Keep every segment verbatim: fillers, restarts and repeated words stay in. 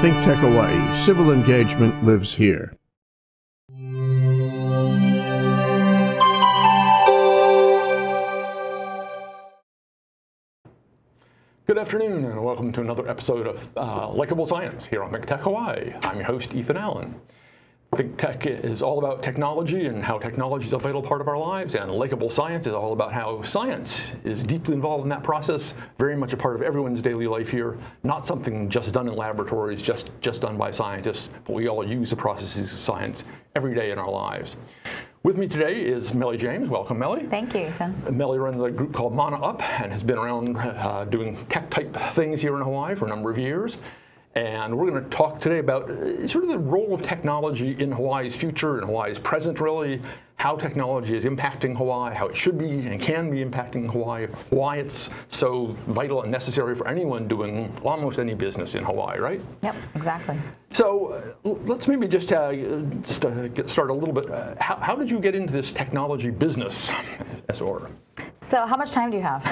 ThinkTech Hawaii, civil engagement lives here. Good afternoon and welcome to another episode of uh, Likeable Science here on ThinkTech Hawaii. I'm your host, Ethan Allen. ThinkTech is all about technology and how technology is a vital part of our lives, and Likeable Science is all about how science is deeply involved in that process, very much a part of everyone's daily life here, not something just done in laboratories, just, just done by scientists, but we all use the processes of science every day in our lives. With me today is Meli James. Welcome, Meli. Thank you, Ethan. Meli runs a group called Mana Up and has been around uh, doing tech-type things here in Hawaii for a number of years. And we're going to talk today about sort of the role of technology in Hawaii's future and Hawaii's present, really, how technology is impacting Hawaii, how it should be and can be impacting Hawaii, why it's so vital and necessary for anyone doing almost any business in Hawaii, right? Yep, exactly. So uh, let's maybe just, uh, just uh, get started a little bit. Uh, how, how did you get into this technology business, as or? So how much time do you have?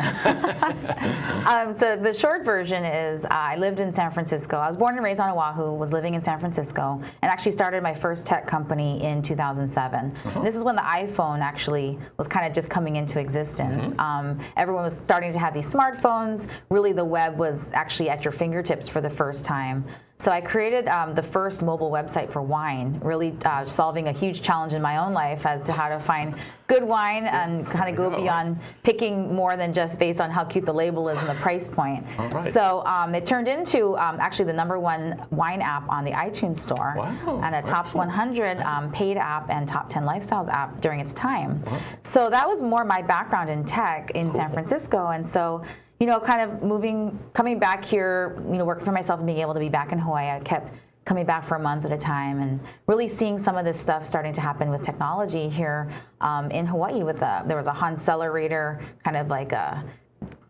um, so the short version is uh, I lived in San Francisco. I was born and raised on Oahu, was living in San Francisco, and actually started my first tech company in two thousand seven. Mm-hmm. This is when the iPhone actually was kind of just coming into existence. Mm-hmm. um, everyone was starting to have these smartphones. Really, the web was actually at your fingertips for the first time. So I created um, the first mobile website for wine, really uh, solving a huge challenge in my own life as to how to find good wine and kind of go beyond picking more than just based on how cute the label is and the price point. All right. So um, it turned into um, actually the number one wine app on the iTunes store. Wow. And a top excellent. one hundred um, paid app and top ten lifestyles app during its time. Wow. So that was more my background in tech in cool. San Francisco. And so, you know, kind of moving, coming back here, you know, working for myself and being able to be back in Hawaii, I kept coming back for a month at a time and really seeing some of this stuff starting to happen with technology here um, in Hawaii. With a, there was a Hancelerator, kind of like a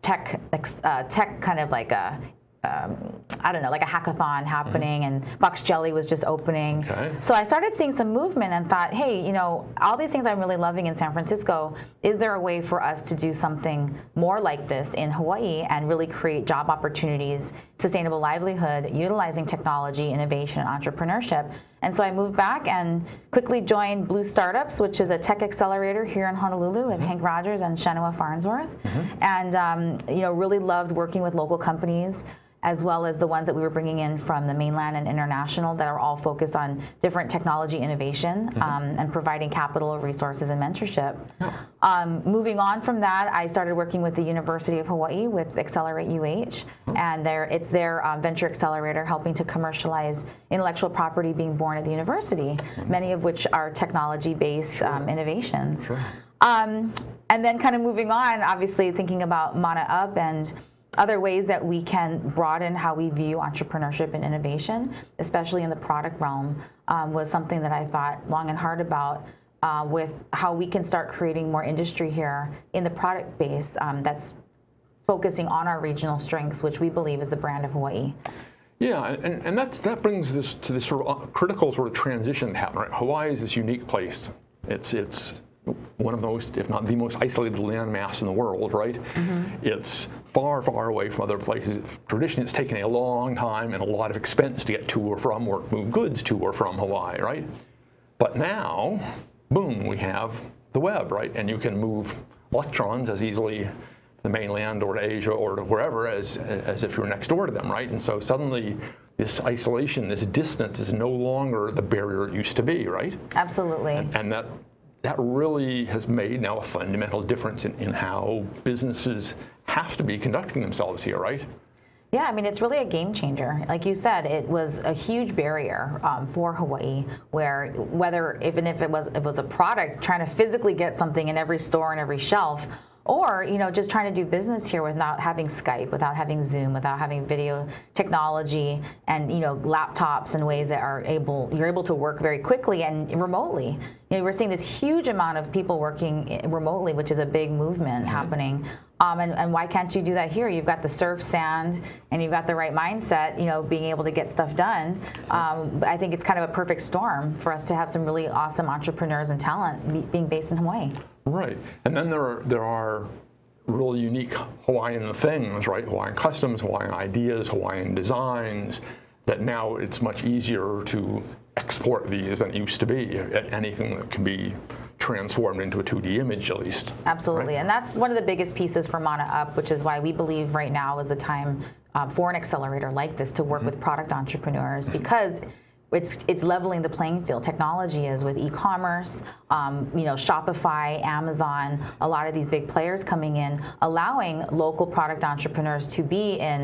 tech, uh, tech kind of like a, Um, I don't know, like a hackathon happening, mm-hmm. and Box Jelly was just opening. Okay. So I started seeing some movement and thought, hey, you know, all these things I'm really loving in San Francisco, is there a way for us to do something more like this in Hawaii and really create job opportunities, sustainable livelihood, utilizing technology, innovation, and entrepreneurship? And so I moved back and quickly joined Blue Startups, which is a tech accelerator here in Honolulu, mm-hmm. and Hank Rogers and Shenoa Farnsworth, mm-hmm. and um, you know, really loved working with local companies, as well as the ones that we were bringing in from the mainland and international that are all focused on different technology innovation, mm-hmm. um, and providing capital, resources, and mentorship. Oh. Um, moving on from that, I started working with the University of Hawaii with Accelerate U H, mm-hmm. and their, it's their um, venture accelerator helping to commercialize intellectual property being born at the university, mm-hmm. many of which are technology-based sure. um, innovations. Sure. Um, and then kind of moving on, obviously thinking about Mana Up and other ways that we can broaden how we view entrepreneurship and innovation, especially in the product realm, um, was something that I thought long and hard about uh, with how we can start creating more industry here in the product base um, that's focusing on our regional strengths, which we believe is the brand of Hawaii. Yeah, and, and that's, that brings this to this sort of critical sort of transition that happened, right? Hawaii is this unique place. It's, it's one of the most, if not the most, isolated landmass in the world, right? Mm-hmm. It's far, far away from other places. Traditionally, it's taken a long time and a lot of expense to get to or from, or move goods to or from Hawaii, right? But now, boom, we have the web, right? And you can move electrons as easily to the mainland or to Asia or to wherever as, as if you're next door to them, right? And so suddenly, this isolation, this distance is no longer the barrier it used to be, right? Absolutely. And, and that, that really has made now a fundamental difference in, in how businesses have to be conducting themselves here, right? Yeah, I mean, it's really a game changer. Like you said, it was a huge barrier um, for Hawaii, where whether, even if it was, it was a product, trying to physically get something in every store and every shelf, or, you know, just trying to do business here without having Skype, without having Zoom, without having video technology and, you know, laptops and ways that are able, you're able to work very quickly and remotely. You know, we're seeing this huge amount of people working remotely, which is a big movement mm-hmm. happening. Um, and, and why can't you do that here? You've got the surf, sand, and you've got the right mindset, you know, being able to get stuff done. Um, I think it's kind of a perfect storm for us to have some really awesome entrepreneurs and talent be, being based in Hawaii. Right. And then there are, there are really unique Hawaiian things, right? Hawaiian customs, Hawaiian ideas, Hawaiian designs that now it's much easier to export these than it used to be, anything that can be transformed into a two D image at least. Absolutely, right? And that's one of the biggest pieces for Mana Up, which is why we believe right now is the time uh, for an accelerator like this to work mm-hmm. with product entrepreneurs, mm-hmm. because It's, it's leveling the playing field. Technology is with e-commerce, um, you know, Shopify, Amazon, a lot of these big players coming in, allowing local product entrepreneurs to be in,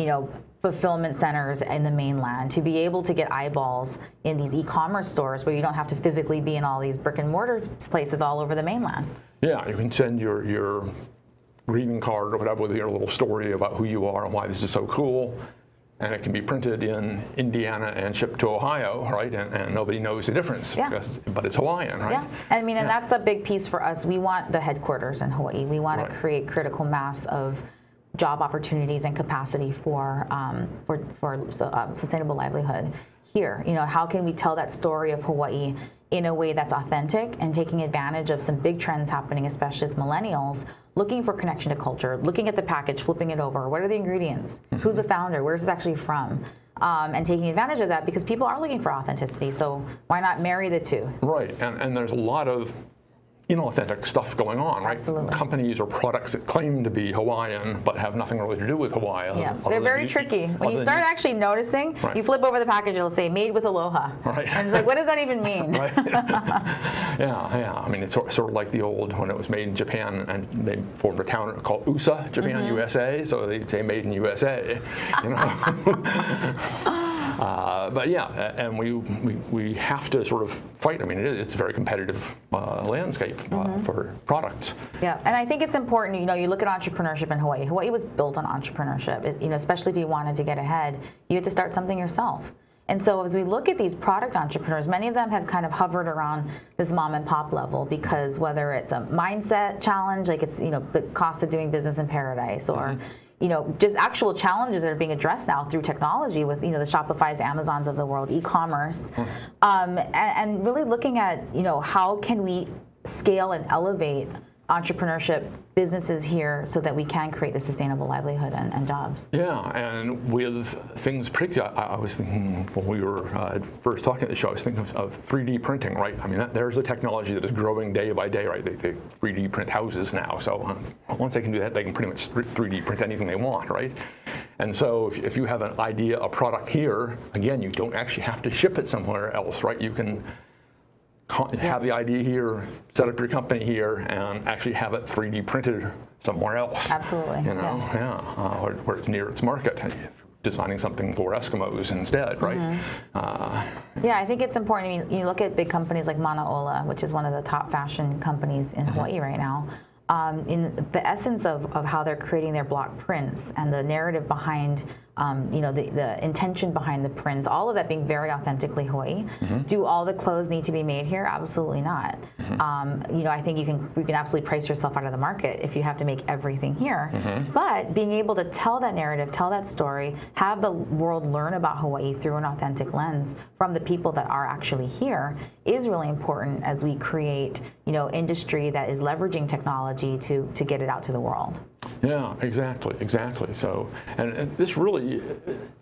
you know, fulfillment centers in the mainland, to be able to get eyeballs in these e-commerce stores where you don't have to physically be in all these brick and mortar places all over the mainland. Yeah, you can send your, your greeting card or whatever with your little story about who you are and why this is so cool. And it can be printed in Indiana and shipped to Ohio, right? And, and nobody knows the difference, yeah. because, but it's Hawaiian, right? Yeah, I mean, and yeah. that's a big piece for us. We want the headquarters in Hawaii. We want right. to create critical mass of job opportunities and capacity for um, for, for uh, sustainable livelihood here. You know, how can we tell that story of Hawaii in a way that's authentic and taking advantage of some big trends happening, especially with millennials, looking for connection to culture, looking at the package, flipping it over. What are the ingredients? Mm-hmm. Who's the founder? Where's this actually from? Um, and taking advantage of that because people are looking for authenticity. So why not marry the two? Right. And, and there's a lot of inauthentic stuff going on, right? Absolutely. Companies or products that claim to be Hawaiian but have nothing really to do with Hawaii. Yeah, they're very you, tricky. When you start you, actually noticing, right. you flip over the package, it'll say made with aloha. Right. And it's like, what does that even mean? Right. yeah, yeah. I mean, it's sort, sort of like the old, when it was made in Japan and they formed a town called U S A, Japan, mm-hmm. U S A, so they say made in U S A, you know? Uh, but yeah, and we, we we have to sort of fight. I mean, it is, it's a very competitive uh, landscape uh, mm-hmm. for products. Yeah, and I think it's important. You know, you look at entrepreneurship in Hawaii. Hawaii was built on entrepreneurship. It, you know, especially if you wanted to get ahead, you had to start something yourself. And so as we look at these product entrepreneurs, many of them have kind of hovered around this mom and pop level because whether it's a mindset challenge, like it's you know the cost of doing business in paradise, or mm-hmm. you know, just actual challenges that are being addressed now through technology with, you know, the Shopify's, Amazons of the world, e-commerce, mm. um, and, and really looking at, you know, how can we scale and elevate entrepreneurship businesses here so that we can create a sustainable livelihood and, and jobs. Yeah, and with things, particularly, I, I was thinking when we were uh, first talking at the show, I was thinking of, of three D printing, right? I mean, that, there's a technology that is growing day by day, right? They, they three D print houses now, so um, once they can do that, they can pretty much three D print anything they want, right? And so if, if you have an idea, a product here, again, you don't actually have to ship it somewhere else, right? You can have the idea here, set up your company here, and actually have it three D printed somewhere else. Absolutely. You know, yeah, yeah. Uh, where, where it's near its market. Designing something for Eskimos instead, right? Mm-hmm. uh, yeah, I think it's important. I mean, you look at big companies like Manaola, which is one of the top fashion companies in mm-hmm. Hawaii right now. Um, in the essence of, of how they're creating their block prints and the narrative behind, um, you know, the, the intention behind the prints, all of that being very authentically Hawaii. Mm-hmm. Do all the clothes need to be made here? Absolutely not. Mm-hmm. um, you know, I think you can you can absolutely price yourself out of the market if you have to make everything here. Mm-hmm. But being able to tell that narrative, tell that story, have the world learn about Hawaii through an authentic lens from the people that are actually here is really important as we create, you know, industry that is leveraging technology to to get it out to the world. Yeah, exactly, exactly. So, and, and this really,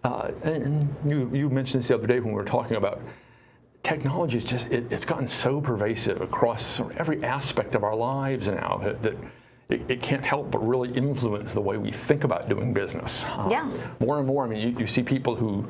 uh, and you you mentioned this the other day when we were talking about technology. Is just it, it's gotten so pervasive across every aspect of our lives now that, that it, it can't help but really influence the way we think about doing business. Um, yeah. More and more, I mean, you, you see people who,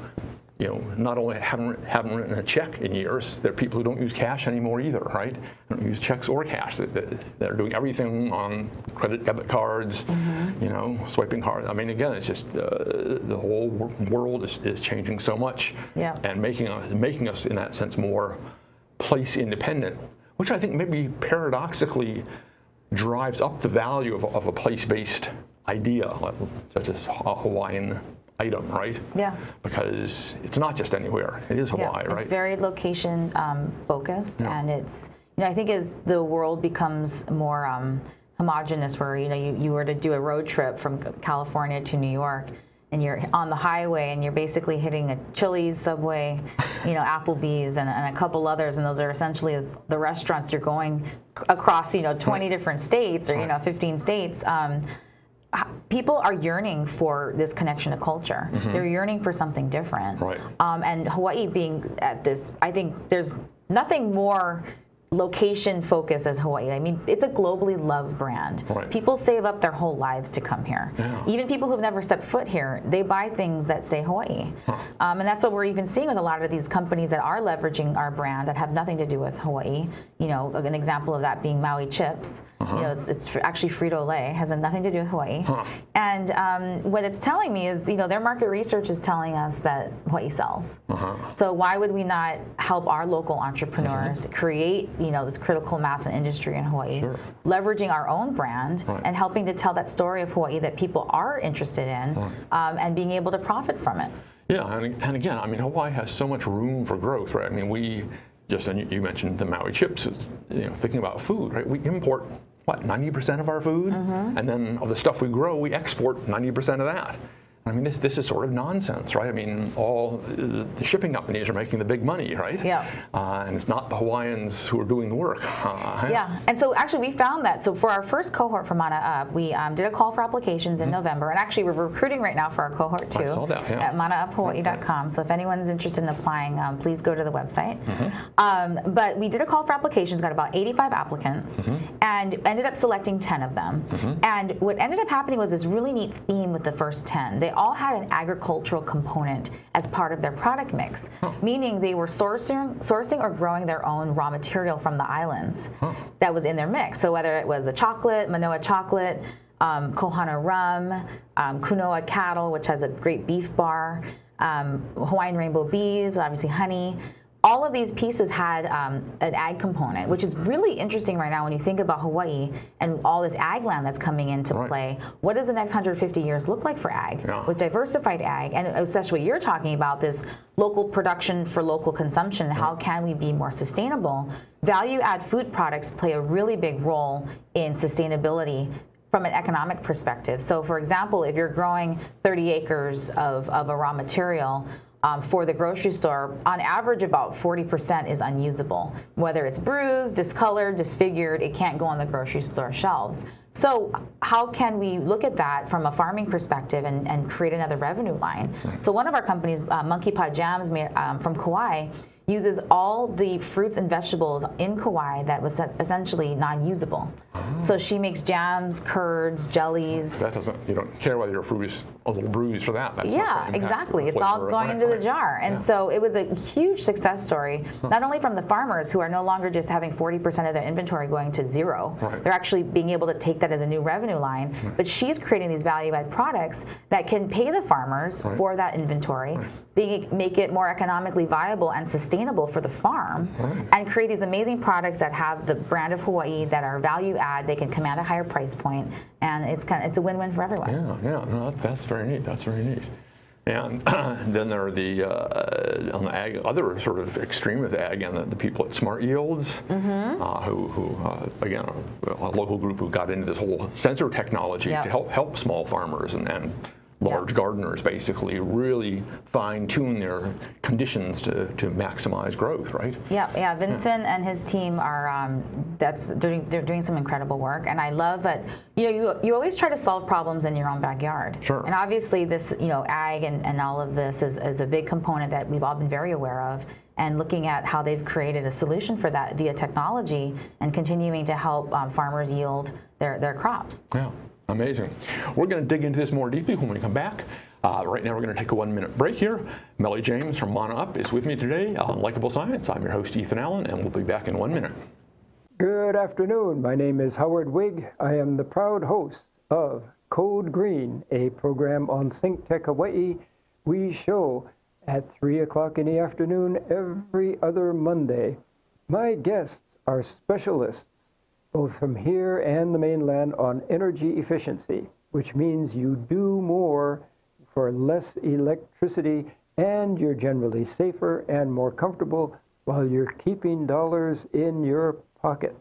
you know, not only haven't haven't written a check in years, there are people who don't use cash anymore either, right? Don't use checks or cash. They, they, they're doing everything on credit, debit cards, mm-hmm. you know, swiping cards. I mean, again, it's just uh, the whole world is, is changing so much, yeah. and making us, making us, in that sense, more place independent, which I think maybe paradoxically drives up the value of, of a place-based idea, such as a Hawaiian item, right? Yeah. Because it's not just anywhere. It is Hawaii, yeah, it's right? It's very location um, focused, yeah. and it's, you know, I think as the world becomes more um, homogenous, where, you know, you, you were to do a road trip from California to New York, and you're on the highway, and you're basically hitting a Chili's, Subway, you know, Applebee's, and, and a couple others, and those are essentially the restaurants you're going across, you know, twenty right. different states, or, right. you know, fifteen states. Um, people are yearning for this connection to culture. Mm-hmm. They're yearning for something different. Right. Um, and Hawaii being at this, I think there's nothing more location focused as Hawaii. I mean, it's a globally loved brand. Right. People save up their whole lives to come here. Yeah. Even people who've never stepped foot here, they buy things that say Hawaii. Huh. Um, and that's what we're even seeing with a lot of these companies that are leveraging our brand that have nothing to do with Hawaii. You know, an example of that being Maui Chips. Uh-huh. You know, it's, it's actually Frito-Lay, has nothing to do with Hawaii. Huh. And um, what it's telling me is, you know, their market research is telling us that Hawaii sells. Uh-huh. So why would we not help our local entrepreneurs mm-hmm. create, you know, this critical mass and industry in Hawaii, sure. leveraging our own brand right. and helping to tell that story of Hawaii that people are interested in right. um, and being able to profit from it. Yeah, and, and again, I mean, Hawaii has so much room for growth, right? I mean, we just, and you mentioned the Maui Chips, you know, thinking about food, right? We import, what, ninety percent of our food? Mm-hmm. And then of the stuff we grow, we export ninety percent of that. I mean, this, this is sort of nonsense, right? I mean, all the shipping companies are making the big money, right? Yeah. Uh, and it's not the Hawaiians who are doing the work. Uh, yeah. And so actually we found that. So for our first cohort for Mana Up, we um, did a call for applications in mm-hmm. November. And actually we're recruiting right now for our cohort two I saw that, yeah. at Mana Up Hawaii dot com. So if anyone's interested in applying, um, please go to the website. Mm-hmm. um, but we did a call for applications, got about eighty-five applicants, mm-hmm. and ended up selecting ten of them. Mm-hmm. And what ended up happening was this really neat theme with the first ten. They all had an agricultural component as part of their product mix, huh. meaning they were sourcing, sourcing or growing their own raw material from the islands huh. that was in their mix. So whether it was the chocolate, Manoa chocolate, um, Kohana rum, um, Kunoa cattle, which has a great beef bar, um, Hawaiian rainbow bees, obviously honey. All of these pieces had um, an ag component, which is really interesting right now when you think about Hawaii and all this ag land that's coming into right. play. What does the next one hundred fifty years look like for ag, yeah. with diversified ag, and especially what you're talking about, this local production for local consumption, mm-hmm. how can we be more sustainable? Value-add food products play a really big role in sustainability from an economic perspective. So, for example, if you're growing thirty acres of, of a raw material, Um, for the grocery store, on average about forty percent is unusable. Whether it's bruised, discolored, disfigured, it can't go on the grocery store shelves. So how can we look at that from a farming perspective and, and create another revenue line? So one of our companies, uh, Monkey Pod Jams made, um, from Kauai, uses all the fruits and vegetables in Kauai that was essentially non-usable. Oh. So she makes jams, curds, jellies. That doesn't, you don't care whether your fruit is a little bruised for that. That's yeah, exactly. It's all going into the jar. And yeah. so it was a huge success story, huh. not only from the farmers who are no longer just having forty percent of their inventory going to zero. Right. They're actually being able to take that as a new revenue line. Right. But she's creating these value-add products that can pay the farmers right. for that inventory, right. being, make it more economically viable and sustainable for the farm, right. and create these amazing products that have the brand of Hawaii, that are value add, they can command a higher price point, and it's kind of, it's a win-win for everyone. Yeah, yeah, no, that's very neat, that's very neat. And uh, then there are the, uh, on the ag, other sort of extreme of the ag, and the, the people at Smart Yields, mm-hmm. uh, who, who uh, again, a, a local group who got into this whole sensor technology yep. to help, help small farmers and, and large yeah. gardeners basically really fine-tune their conditions to, to maximize growth, right? Yeah, yeah. Vincent yeah. and his team are um, that's doing they're doing some incredible work, and I love that. You know, you you always try to solve problems in your own backyard. Sure. And obviously, this you know, ag and, and all of this is is a big component that we've all been very aware of. And looking at how they've created a solution for that via technology, and continuing to help um, farmers yield their their crops. Yeah. Amazing. We're going to dig into this more deeply when we come back. Uh, right now, we're going to take a one-minute break here. Meli James from Mana Up is with me today on Likeable Science. I'm your host, Ethan Allen, and we'll be back in one minute. Good afternoon. My name is Howard Wig. I am the proud host of Code Green, a program on ThinkTech Hawaii. We show at three o'clock in the afternoon every other Monday. My guests are specialists, both from here and the mainland, on energy efficiency, which means you do more for less electricity, and you're generally safer and more comfortable while you're keeping dollars in your pocket.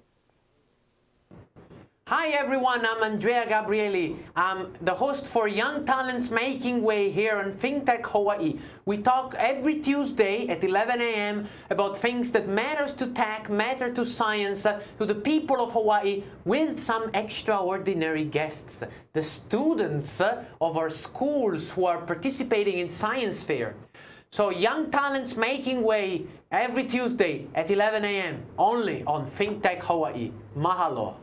Hi everyone, I'm Andrea Gabrieli. I'm the host for Young Talents Making Way here on ThinkTech Hawaii. We talk every Tuesday at eleven a m about things that matters to tech, matter to science, uh, to the people of Hawaii, with some extraordinary guests. The students uh, of our schools who are participating in science fair. So Young Talents Making Way every Tuesday at eleven a m only on ThinkTech Hawaii. Mahalo.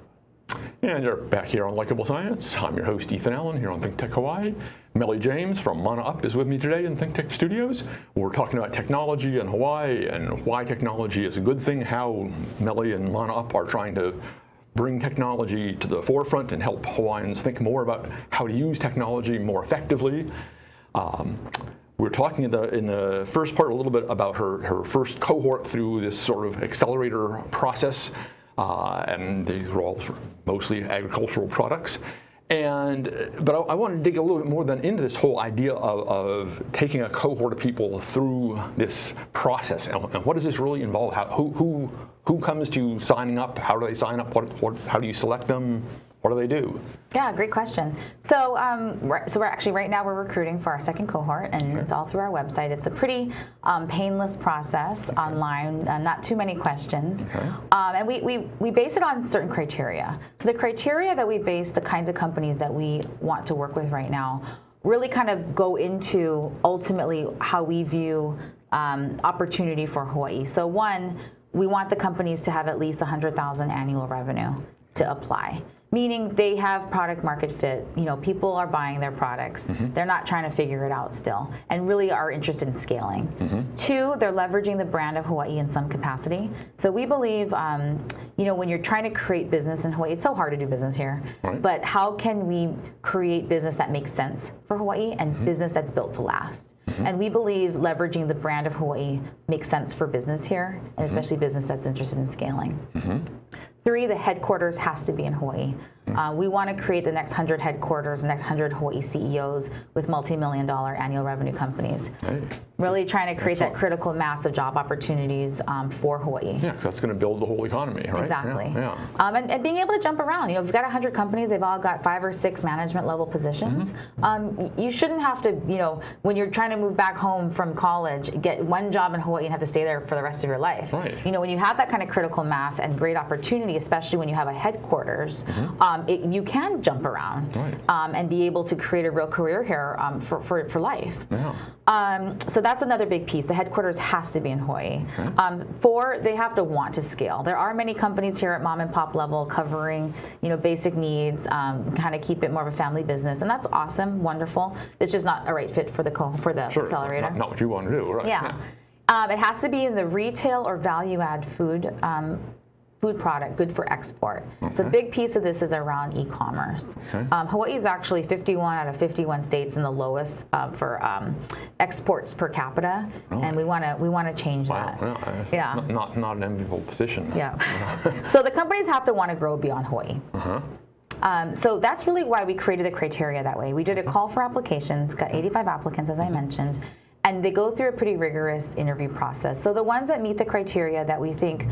And you're back here on Likeable Science. I'm your host, Ethan Allen, here on ThinkTech Hawaii. Meli James from Mana Up is with me today in ThinkTech Studios. We're talking about technology in Hawaii and why technology is a good thing, how Meli and Mana Up are trying to bring technology to the forefront and help Hawaiians think more about how to use technology more effectively. Um, We were talking in the, in the first part a little bit about her, her first cohort through this sort of accelerator process, uh, and these were all sort of mostly agricultural products. And, but I, I want to dig a little bit more than into this whole idea of, of taking a cohort of people through this process, and, and what does this really involve? How, who, who, who comes to signing up? How do they sign up? What, what, how do you select them? What do they do? Yeah, great question. So, um, we're, so we're actually right now we're recruiting for our second cohort, and okay. It's all through our website. It's a pretty um, painless process, okay. online, uh, not too many questions, okay. um, and we, we we base it on certain criteria. So the criteria that we base the kinds of companies that we want to work with right now really kind of go into ultimately how we view um, opportunity for Hawaii. So one, we want the companies to have at least one hundred thousand annual revenue to apply. Meaning they have product market fit, you know, people are buying their products, mm-hmm. they're not trying to figure it out still, and really are interested in scaling. Mm-hmm. Two, they're leveraging the brand of Hawaii in some capacity. So we believe, um, you know, when you're trying to create business in Hawaii, it's so hard to do business here, right. but how can we create business that makes sense for Hawaii and mm-hmm. business that's built to last? Mm-hmm. And we believe leveraging the brand of Hawaii makes sense for business here, and mm-hmm. especially business that's interested in scaling. Mm-hmm. Three, the headquarters has to be in Hawaii. Mm-hmm. uh, we want to create the next one hundred headquarters, the next one hundred Hawaii C E Os with multi-million dollar annual revenue companies. Right. Really trying to create that's that critical mass of job opportunities um, for Hawaii. Yeah, because that's going to build the whole economy, right? Exactly. Yeah, yeah. Um, and, and being able to jump around. You know, if you've got one hundred companies, they've all got five or six management level positions. Mm-hmm. um, you shouldn't have to, you know, when you're trying to move back home from college, get one job in Hawaii and have to stay there for the rest of your life. Right. You know, when you have that kind of critical mass and great opportunity, especially when you have a headquarters, mm-hmm. um, it, you can jump around right. um, and be able to create a real career here um, for, for, for life. Yeah. Um, so that's another big piece. The headquarters has to be in Hawaii. Okay. Um, four, they have to want to scale. There are many companies here at mom and pop level covering, you know, basic needs, um, kind of keep it more of a family business, and that's awesome, wonderful. It's just not a right fit for the co for the sure, accelerator. Not, not what you want to do, right? Yeah. yeah. Um, it has to be in the retail or value add food. Um, Food product, good for export. Okay. So a big piece of this is around e-commerce. Okay. Um, Hawaii is actually fifty-one out of fifty-one states in the lowest uh, for um, exports per capita, really? And we want to we want to change wow. that. Wow. Yeah, not, not not an enviable position. Yeah. So the companies have to want to grow beyond Hawaii. Uh-huh. Um, so that's really why we created the criteria that way. We did a call for applications, got eighty-five applicants, as I mentioned. And they go through a pretty rigorous interview process. So the ones that meet the criteria that we think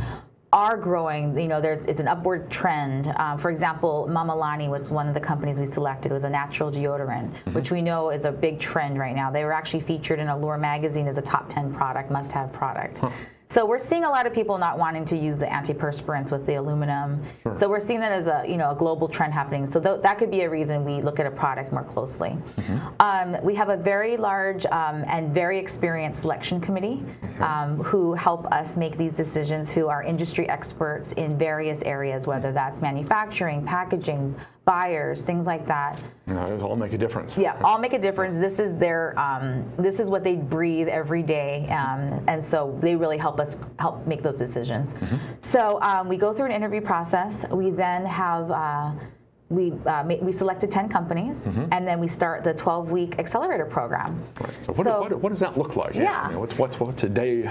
are growing, you know, there's, it's an upward trend. Uh, for example, Mamalani, which was one of the companies we selected, was a natural deodorant, mm-hmm. which we know is a big trend right now. They were actually featured in Allure magazine as a top ten product, must-have product. Huh. So we're seeing a lot of people not wanting to use the antiperspirants with the aluminum. Sure. So we're seeing that as a, you know, a global trend happening. So th that could be a reason we look at a product more closely. Mm-hmm. um, we have a very large um, and very experienced selection committee okay. um, who help us make these decisions, who are industry experts in various areas, whether that's manufacturing, packaging, buyers, things like that. No, it all make a difference. Yeah, all make a difference. This is their, um, this is what they breathe every day, um, and so they really help us help make those decisions. Mm-hmm. So um, we go through an interview process. We then have uh, we uh, ma we selected ten companies, mm-hmm. and then we start the twelve-week accelerator program. Right. So, what, so do, what, what does that look like? Yeah. yeah. I mean, what's what's what's a day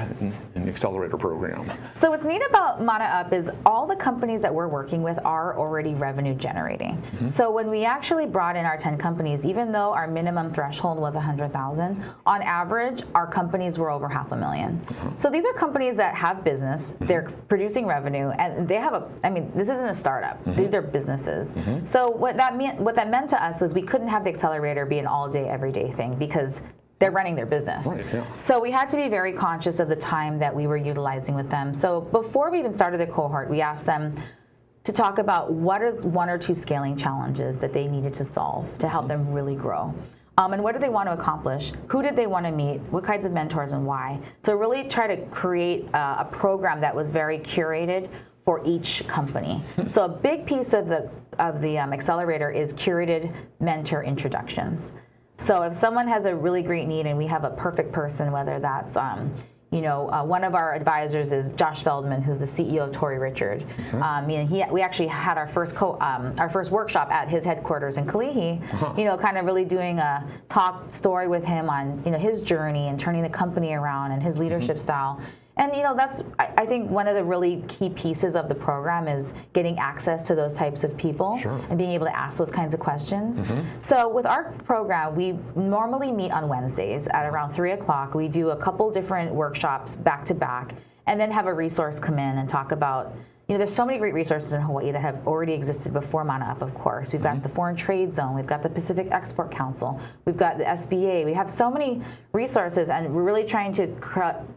in the accelerator program? So what's neat about Mana Up is all the companies that we're working with are already revenue generating. Mm-hmm. So when we actually brought in our ten companies, even though our minimum threshold was a hundred thousand, on average our companies were over half a million. Mm-hmm. So these are companies that have business, they're mm-hmm. producing revenue, and they have a. I mean, this isn't a startup. Mm-hmm. These are businesses. Mm-hmm. So what that meant, what that meant to us was we couldn't have the accelerator be an all-day, everyday thing because they're running their business. Right, yeah. So we had to be very conscious of the time that we were utilizing with them. So before we even started the cohort, we asked them to talk about what is one or two scaling challenges that they needed to solve to help mm-hmm. them really grow. Um, and what do they want to accomplish? Who did they want to meet? What kinds of mentors and why? So really try to create a, a program that was very curated for each company. So a big piece of the of the um, accelerator is curated mentor introductions. So if someone has a really great need and we have a perfect person, whether that's um, you know uh, one of our advisors is Josh Feldman, who's the C E O of Tory Richard. Mm-hmm. um, you know, he we actually had our first co um, our first workshop at his headquarters in Kalihi. Uh-huh. You know, kind of really doing a talk story with him on you know his journey and turning the company around and his leadership mm-hmm. style. And you know that's I think one of the really key pieces of the program is getting access to those types of people sure. and being able to ask those kinds of questions. Mm-hmm. So with our program, we normally meet on Wednesdays at around three o'clock. We do a couple different workshops back to back, and then have a resource come in and talk about. You know, there's so many great resources in Hawaii that have already existed before Mana Up, of course. We've got mm-hmm. the Foreign Trade Zone. We've got the Pacific Export Council. We've got the S B A. We have so many resources, and we're really trying to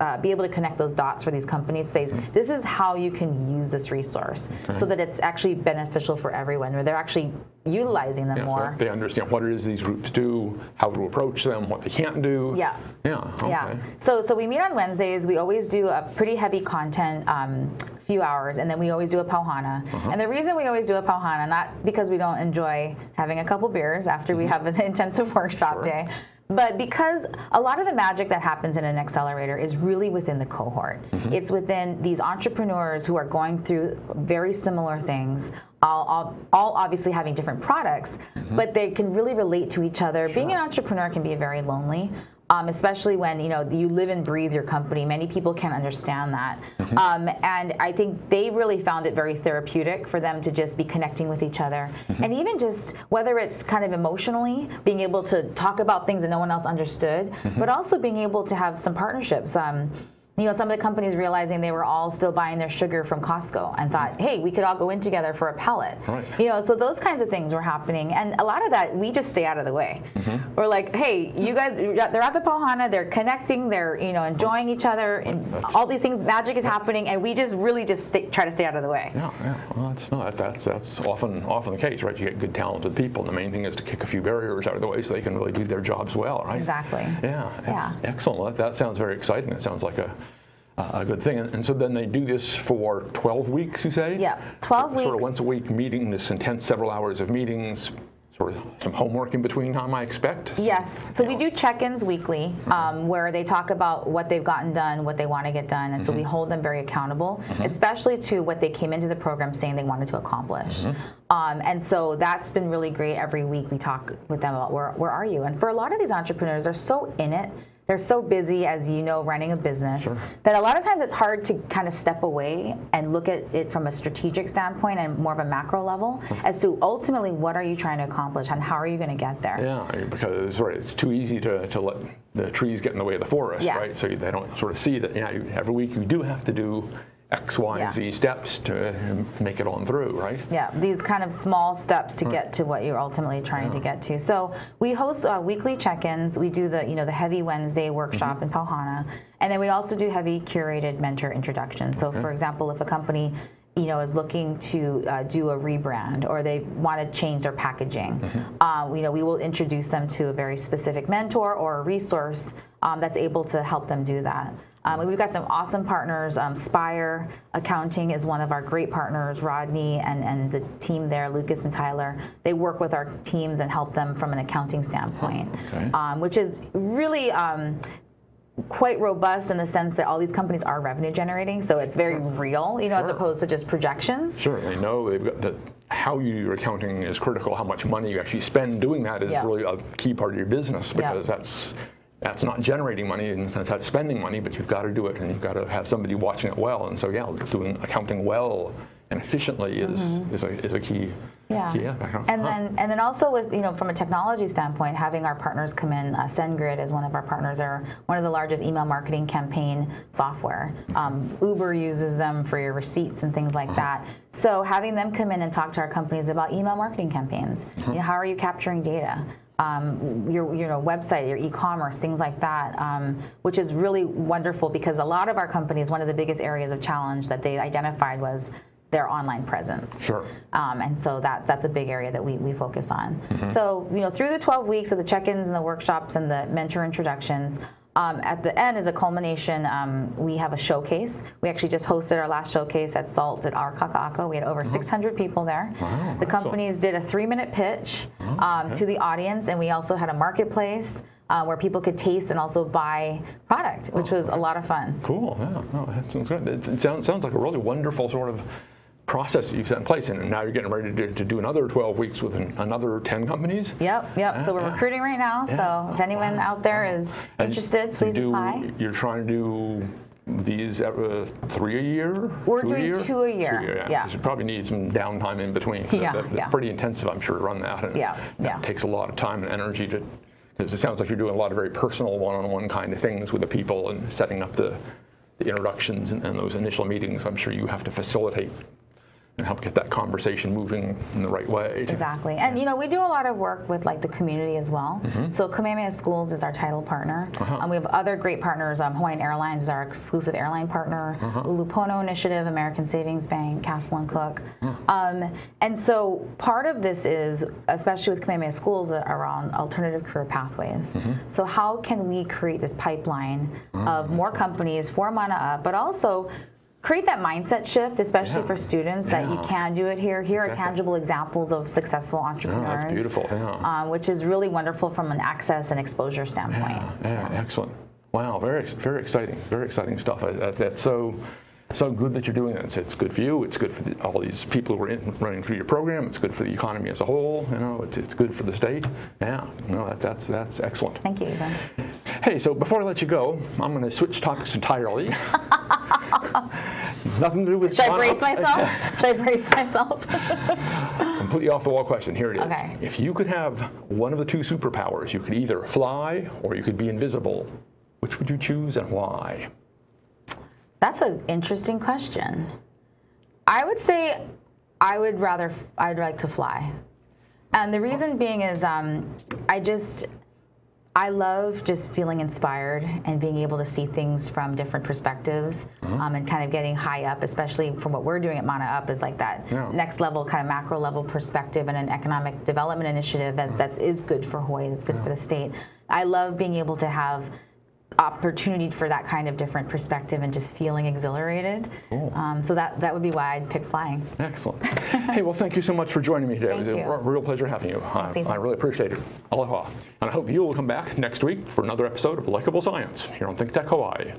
uh, be able to connect those dots for these companies, say, mm-hmm. this is how you can use this resource okay. so that it's actually beneficial for everyone, where they're actually utilizing them yeah, more. So they understand what it is these groups do, how to approach them, what they can't do. Yeah. Yeah. Okay. Yeah. So, so we meet on Wednesdays. We always do a pretty heavy content um, few hours, and then we always do a pauhana. Uh-huh. And the reason we always do a pauhana, not because we don't enjoy having a couple beers after mm-hmm. we have an intensive workshop sure. day, but because a lot of the magic that happens in an accelerator is really within the cohort. Mm-hmm. It's within these entrepreneurs who are going through very similar things, all, all, all obviously having different products, mm-hmm. but they can really relate to each other. Sure. Being an entrepreneur can be very lonely. Um, especially when you know you live and breathe your company, many people can't understand that. Mm-hmm. um, and I think they really found it very therapeutic for them to just be connecting with each other, mm-hmm. and even just whether it's kind of emotionally being able to talk about things that no one else understood, mm-hmm. but also being able to have some partnerships. Um, You know, some of the companies realizing they were all still buying their sugar from Costco and thought, hey, we could all go in together for a pellet. Right. You know, so those kinds of things were happening. And a lot of that, we just stay out of the way. Mm-hmm. We're like, hey, you guys, they're at the pauhana, they're connecting, they're, you know, enjoying each other, and all these things, magic is happening, and we just really just stay, try to stay out of the way. Yeah, yeah. Well, that's, not, that's, that's often, often the case, right? You get good, talented people, and the main thing is to kick a few barriers out of the way so they can really do their jobs well, right? Exactly. Yeah, yeah. Excellent. That, that sounds very exciting. It sounds like a... Uh, a good thing. And, and so then they do this for twelve weeks, you say? Yeah, twelve so, weeks. Sort of once a week meeting, this intense several hours of meetings, sort of some homework in between time, I expect. So, yes. So we know. do check-ins weekly um, mm-hmm. where they talk about what they've gotten done, what they want to get done. And mm-hmm. so we hold them very accountable, mm-hmm. especially to what they came into the program saying they wanted to accomplish. Mm-hmm. um, and so that's been really great. Every week we talk with them about where, where are you? And for a lot of these entrepreneurs, they're so in it. They're so busy, as you know, running a business, sure. that a lot of times it's hard to kind of step away and look at it from a strategic standpoint and more of a macro level as to ultimately what are you trying to accomplish and how are you going to get there? Yeah, because right, it's too easy to, to let the trees get in the way of the forest, yes. right? So they don't sort of see that you know, every week you do have to do X, Y, yeah. Z steps to make it on through, right? Yeah, these kind of small steps to get to what you're ultimately trying yeah. to get to. So we host uh, weekly check-ins. We do the, you know, the heavy Wednesday workshop mm-hmm. in Pauhana, and then we also do heavy curated mentor introductions. So, okay. for example, if a company, you know, is looking to uh, do a rebrand or they want to change their packaging, mm-hmm. uh, you know, we will introduce them to a very specific mentor or a resource um, that's able to help them do that. Um, we've got some awesome partners. Um, Spire Accounting is one of our great partners. Rodney and, and the team there, Lucas and Tyler, they work with our teams and help them from an accounting standpoint, okay. um, which is really um, quite robust in the sense that all these companies are revenue generating, so it's very real, you know, sure. as opposed to just projections. Sure, they know they've got the, how your accounting is critical, how much money you actually spend doing that is yep. really a key part of your business, because yep. that's that's not generating money and that's spending money, but you've got to do it and you've got to have somebody watching it well. And so yeah, doing accounting well and efficiently is mm-hmm. is, a, is a key. Yeah, key, yeah. and huh. then and then also with, you know, from a technology standpoint, having our partners come in, uh, SendGrid is one of our partners, or one of the largest email marketing campaign software. Um, Uber uses them for your receipts and things like uh-huh. that. So having them come in and talk to our companies about email marketing campaigns, uh-huh. you know, how are you capturing data? Um, your you know website, your e-commerce, things like that, um, which is really wonderful because a lot of our companies, one of the biggest areas of challenge that they identified was their online presence. Sure. Um, and so that that's a big area that we, we focus on. Mm-hmm. So you know through the twelve weeks with the check-ins and the workshops and the mentor introductions, um, at the end as a culmination, um, we have a showcase. We actually just hosted our last showcase at SALT at our Kaka'ako. We had over mm-hmm. six hundred people there. Wow, the companies excellent. did a three-minute pitch mm-hmm. um, okay. to the audience, and we also had a marketplace Uh, where people could taste and also buy product, which oh, was right. a lot of fun. Cool, yeah, no, that sounds good. It, it sounds, sounds like a really wonderful sort of process that you've set in place, and now you're getting ready to, to do another twelve weeks with an, another ten companies? Yep, yep, yeah, so we're yeah. recruiting right now, yeah. so if anyone wow. out there wow. is and interested, please you do, apply. You're trying to do these uh, three a year? We're two doing a year? two a year. Two a year yeah. yeah. You probably need some downtime in between. Yeah, that, that's yeah. pretty intensive, I'm sure, to run that, and yeah. that yeah. takes a lot of time and energy to. Because it sounds like you're doing a lot of very personal one-on-one kind of things with the people and setting up the, the introductions and, and those initial meetings. I'm sure you have to facilitate and help get that conversation moving in the right way. To, exactly. And, yeah. you know, we do a lot of work with, like, the community as well. Mm-hmm. So Kamehameha Schools is our title partner. Uh-huh. Um, we have other great partners. Um, Hawaiian Airlines is our exclusive airline partner. Uh-huh. Ulupono Initiative, American Savings Bank, Castle and Cook. Uh-huh. Um, and so part of this is, especially with Kamehameha Schools, uh, around alternative career pathways. Mm-hmm. So how can we create this pipeline mm-hmm. of more companies for Mana Up, but also create that mindset shift, especially yeah. for students, yeah. that you can do it here. Here exactly. are tangible examples of successful entrepreneurs. Yeah, that's beautiful, yeah. Um, which is really wonderful from an access and exposure standpoint. Yeah, yeah, yeah. excellent. Wow, very very exciting, very exciting stuff. I, I, that's so so good that you're doing it. It's, it's good for you, it's good for the, all these people who are in, running through your program, it's good for the economy as a whole, you know, it's, it's good for the state. Yeah, no, that, that's, that's excellent. Thank you, Ethan. Hey, so before I let you go, I'm gonna switch topics entirely. Nothing to do with. Should I brace myself? Should I brace myself? Completely off the wall question. Here it is. Okay. If you could have one of the two superpowers, you could either fly or you could be invisible. Which would you choose and why? That's an interesting question. I would say I would rather I'd like to fly, and the reason being is um, I just. I love just feeling inspired and being able to see things from different perspectives mm-hmm. um, and kind of getting high up, especially from what we're doing at Mana Up, is like that yeah. next level, kind of macro level perspective and an economic development initiative that's, that's is good for Hawaii, that's good yeah. for the state. I love being able to have opportunity for that kind of different perspective and just feeling exhilarated. Cool. Um, so that, that would be why I'd pick flying. Excellent. Hey, well, thank you so much for joining me today. Thank it was you. a real pleasure having you. I, I really appreciate it. Aloha. And I hope you will come back next week for another episode of Likeable Science here on ThinkTech Hawaii.